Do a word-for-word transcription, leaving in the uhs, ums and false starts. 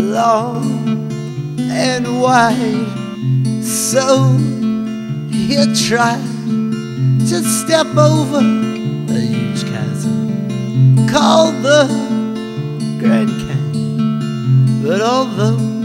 long and wide. So he tried to step over a huge chasm called the Grand Canyon. But although